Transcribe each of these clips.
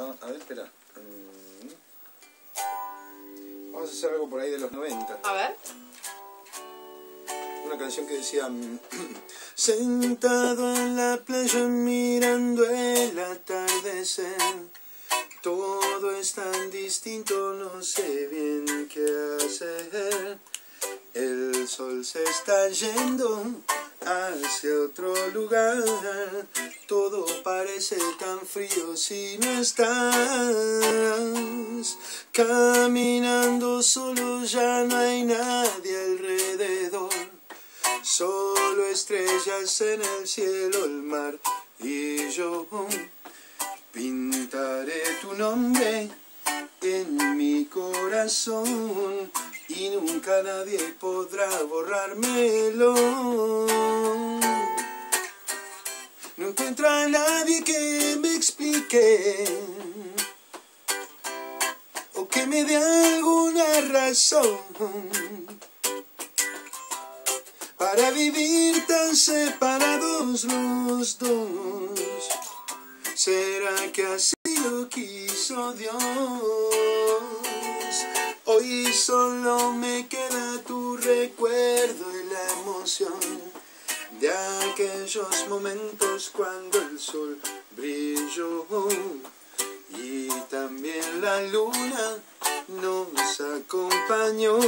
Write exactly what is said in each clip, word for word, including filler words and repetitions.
vamos a ver, espera. Vamos a hacer algo por ahí de los noventa. A ver. Una canción que decía... Sentado en la playa mirando el atardecer, todo es tan distinto, no sé bien qué hacer. El sol se está yendo hacia otro lugar, todo parece tan frío si no estás. Caminando solo ya no hay nadie alrededor, solo estrellas en el cielo, el mar y yo. Pintaré tu nombre en mi corazón y nunca nadie podrá borrármelo. No encuentro a nadie que me explique o que me dé alguna razón para vivir tan separados los dos. ¿Será que así lo quiso Dios? Hoy solo me queda tu recuerdo y la emoción de aquellos momentos cuando el sol brilló y también la luna nos acompañó.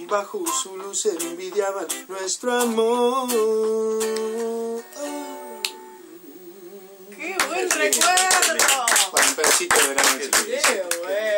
Bajo su luz envidiaban nuestro amor. ¡Qué buen recuerdo! Pampercito de verano.